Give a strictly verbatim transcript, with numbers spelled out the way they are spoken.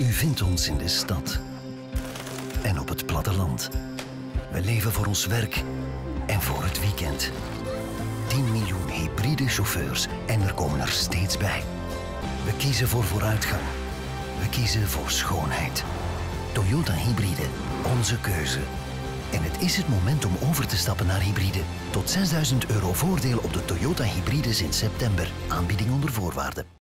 U vindt ons in de stad en op het platteland. We leven voor ons werk en voor het weekend. tien miljoen hybride chauffeurs en er komen er steeds bij. We kiezen voor vooruitgang. We kiezen voor schoonheid. Toyota hybride, onze keuze. En het is het moment om over te stappen naar hybride. Tot zesduizend euro voordeel op de Toyota hybride sinds september. Aanbieding onder voorwaarden.